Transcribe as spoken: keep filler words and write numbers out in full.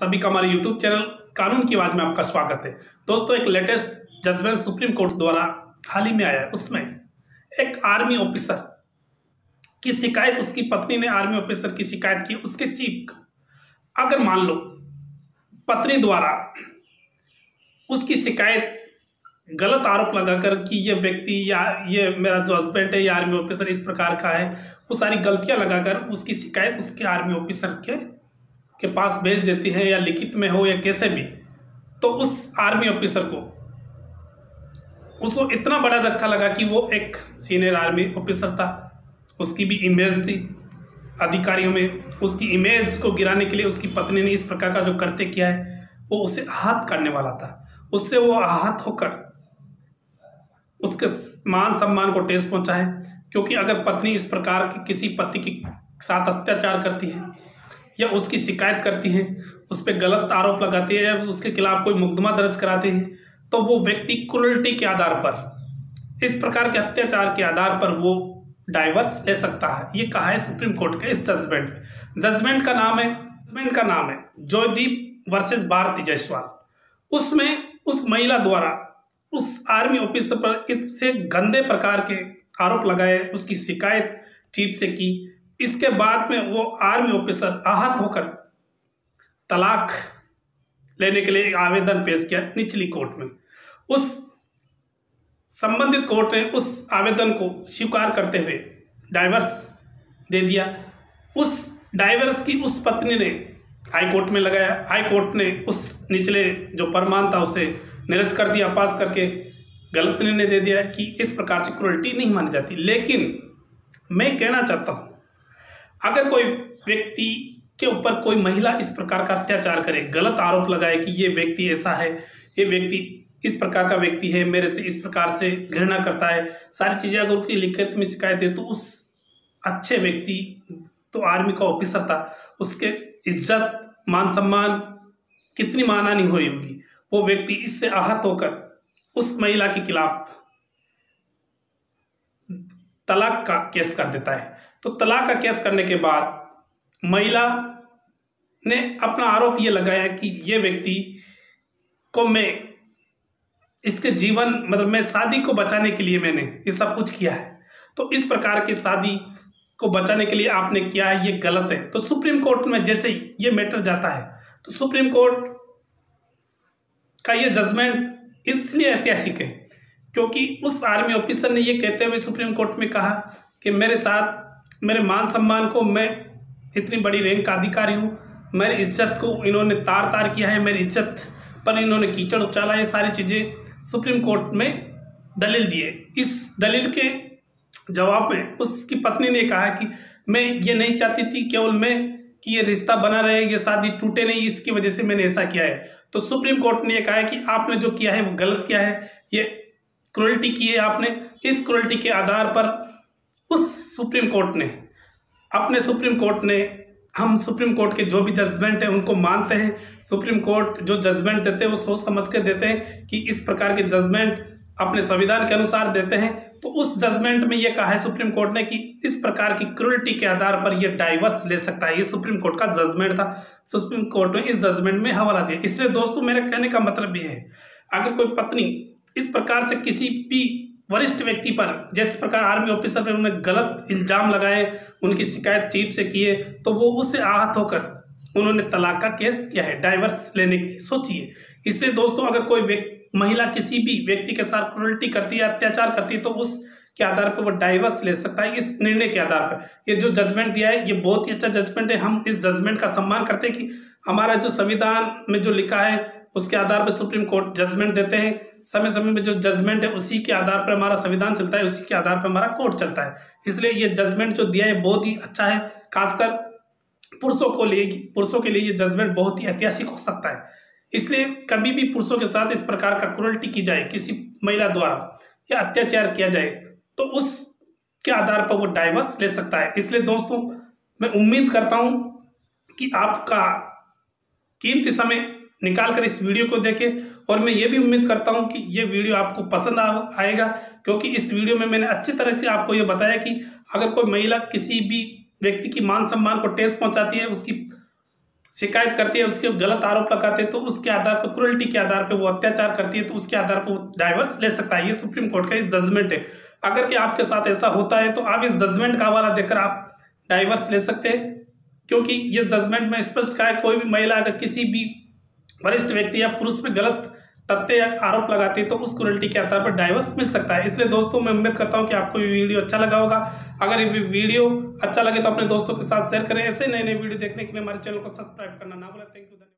सभी का हमारे यूट्यूब चैनल कानून की आवाज में आपका स्वागत है। दोस्तों, एक लेटेस्ट जजमेंट सुप्रीम कोर्ट द्वारा हाल ही में आया है, उसमें एक आर्मी ऑफिसर की शिकायत, उसकी पत्नी ने आर्मी ऑफिसर की शिकायत की उसके चीफ का। अगर मान लो पत्नी द्वारा उसकी शिकायत गलत आरोप लगाकर कि ये व्यक्ति या ये मेरा जो हस्बैंड है या आर्मी ऑफिसर इस प्रकार का है, वो सारी गलतियां लगाकर उसकी शिकायत उसके आर्मी ऑफिसर के के पास भेज देती है, या लिखित में हो या कैसे भी, तो उस आर्मी ऑफिसर को उसको इतना बड़ा धक्का लगा कि वो एक सीनियर आर्मी ऑफिसर था, उसकी भी इमेज थी अधिकारियों में। उसकी इमेज को गिराने के लिए उसकी पत्नी ने इस प्रकार का जो करते किया है, वो उसे आहत करने वाला था। उससे वो आहत होकर उसके मान सम्मान को ठेस पहुंचा है, क्योंकि अगर पत्नी इस प्रकार की किसी पति के साथ अत्याचार करती है या उसकी शिकायत करती है, उस पर गलत आरोप लगाती है या उसके खिलाफ कोई मुकदमा दर्ज कराते हैं, तो वो व्यक्ति क्रूरल्टी के आधार पर, इस प्रकार के अत्याचार के आधार पर वो डाइवर्स ले सकता है। ये कहा है सुप्रीम कोर्ट के इस जजमेंट में। जजमेंट का नाम है जजमेंट का नाम है जयदीप वर्सेज भारती जायसवाल। उसमें उस महिला द्वारा उस आर्मी ऑफिसर पर इससे गंदे प्रकार के आरोप लगाए, उसकी शिकायत चीफ से की। इसके बाद में वो आर्मी ऑफिसर आहत होकर तलाक लेने के लिए आवेदन पेश किया निचली कोर्ट में। उस संबंधित कोर्ट ने उस आवेदन को स्वीकार करते हुए डाइवर्स दे दिया। उस डाइवर्स की उस पत्नी ने हाई कोर्ट में लगाया। हाई कोर्ट ने उस निचले जो फरमान था उसे निरस्त कर दिया, पास करके गलत निर्णय दे दिया कि इस प्रकार से क्रूरल्टी नहीं मानी जाती। लेकिन मैं कहना चाहता हूँ, अगर कोई व्यक्ति के ऊपर कोई महिला इस प्रकार का अत्याचार करे, गलत आरोप लगाए कि ये व्यक्ति ऐसा है, ये व्यक्ति इस प्रकार का व्यक्ति है, मेरे से इस प्रकार से घृणा करता है, सारी चीज़ें अगर उसकी लिखित में शिकायत है, तो उस अच्छे व्यक्ति, तो आर्मी का ऑफिसर था, उसके इज्जत मान सम्मान कितनी मानहानि हुई होगी। वो व्यक्ति इससे आहत होकर उस महिला के खिलाफ तलाक का केस कर देता है। तो तलाक का केस करने के बाद महिला ने अपना आरोप ये लगाया कि ये व्यक्ति को मैं इसके जीवन, मतलब मैं शादी को बचाने के लिए मैंने ये सब कुछ किया है, तो इस प्रकार की शादी को बचाने के लिए आपने किया है, ये गलत है। तो सुप्रीम कोर्ट में जैसे ही ये मैटर जाता है, तो सुप्रीम कोर्ट का ये जजमेंट इसलिए ऐतिहासिक है क्योंकि उस आर्मी ऑफिसर ने ये कहते हुए सुप्रीम कोर्ट में कहा कि मेरे साथ मेरे मान सम्मान को, मैं इतनी बड़ी रैंक का अधिकारी हूँ, मेरी इज्जत को इन्होंने तार तार किया है, मेरी इज्जत पर इन्होंने कीचड़ उछाला है। सारी चीज़ें सुप्रीम कोर्ट में दलील दिए। इस दलील के जवाब में उसकी पत्नी ने कहा कि मैं ये नहीं चाहती थी केवल मैं कि ये रिश्ता बना रहे, ये शादी टूटे नहीं, इसकी वजह से मैंने ऐसा किया है। तो सुप्रीम कोर्ट ने यह कहा है कि आपने जो किया है वो गलत किया है, ये क्रूरल्टी की है आपने। इस क्रूरल्टी के आधार पर उस सुप्रीम कोर्ट ने अपने सुप्रीम कोर्ट ने हम सुप्रीम कोर्ट के जो भी जजमेंट है उनको मानते हैं। सुप्रीम कोर्ट जो जजमेंट देते हैं वो सोच समझ के देते हैं कि इस प्रकार के जजमेंट अपने संविधान के अनुसार देते हैं। तो उस जजमेंट में यह कहा है सुप्रीम कोर्ट ने कि इस प्रकार की क्रूरल्टी के आधार पर यह डाइवर्स ले सकता है। ये सुप्रीम कोर्ट का जजमेंट था, सुप्रीम कोर्ट ने इस जजमेंट में हवाला दिया। इसलिए दोस्तों, मेरे कहने का मतलब यह है, अगर कोई पत्नी इस प्रकार से किसी भी वरिष्ठ व्यक्ति पर, जिस प्रकार आर्मी ऑफिसर पर उन्हें गलत इल्जाम लगाए, उनकी शिकायत चीफ से किए, तो वो उससे आहत होकर उन्होंने तलाक का केस किया है, डाइवर्स लेने की सोचिए। इसलिए दोस्तों, अगर कोई व्यक्ति महिला किसी भी व्यक्ति के साथ क्रूरल्टी करती है, अत्याचार करती है, तो उसके आधार पर वो डाइवर्स ले सकता है इस निर्णय के आधार पर। ये जो जजमेंट दिया है ये बहुत ही अच्छा जजमेंट है। हम इस जजमेंट का सम्मान करते हैं कि हमारा जो संविधान में जो लिखा है उसके आधार पर सुप्रीम कोर्ट जजमेंट देते हैं। समय समय में जो जजमेंट है उसी के आधार पर हमारा संविधान चलता है, उसी के आधार पर हमारा कोर्ट चलता है। इसलिए ये जजमेंट जो दिया है बहुत ही अच्छा है, खासकर पुरुषों को लिए पुरुषों के लिए ये जजमेंट बहुत ही ऐतिहासिक हो सकता है। इसलिए कभी भी पुरुषों के साथ इस प्रकार का क्रूरल्टी की जाए, किसी महिला द्वारा या अत्याचार किया जाए, तो उसके आधार पर वो डाइवर्स ले सकता है। इसलिए दोस्तों, मैं उम्मीद करता हूं कि आपका कीमती समय निकालकर इस वीडियो को देखें, और मैं ये भी उम्मीद करता हूं कि ये वीडियो आपको पसंद आएगा, क्योंकि इस वीडियो में मैंने अच्छी तरह से आपको ये बताया कि अगर कोई महिला किसी भी व्यक्ति की मान सम्मान को ठेस पहुँचाती है, उसकी शिकायत करती है, उसके गलत आरोप लगाते हैं तो उसके आधार पर क्रूरल्टी के आधार पर वो अत्याचार करती है तो उसके आधार पर वो डाइवर्स ले सकता है। ये सुप्रीम कोर्ट का इस जजमेंट है। अगर कि आपके साथ ऐसा होता है तो आप इस जजमेंट का हवाला देकर आप डाइवर्स ले सकते हैं, क्योंकि ये जजमेंट में स्पष्ट कहा है कोई भी महिला अगर किसी भी वरिष्ठ व्यक्ति या पुरुष पे गलत तथ्य या आरोप लगाती है तो उस क्रूरल्टी के आधार पर डाइवर्स मिल सकता है। इसलिए दोस्तों मैं उम्मीद करता हूँ कि आपको ये वीडियो अच्छा लगा होगा। अगर ये वीडियो अच्छा लगे तो अपने दोस्तों के साथ शेयर करें। ऐसे नए नए वीडियो देखने के लिए हमारे चैनल को सब्सक्राइब करना ना भूलें। Thank you.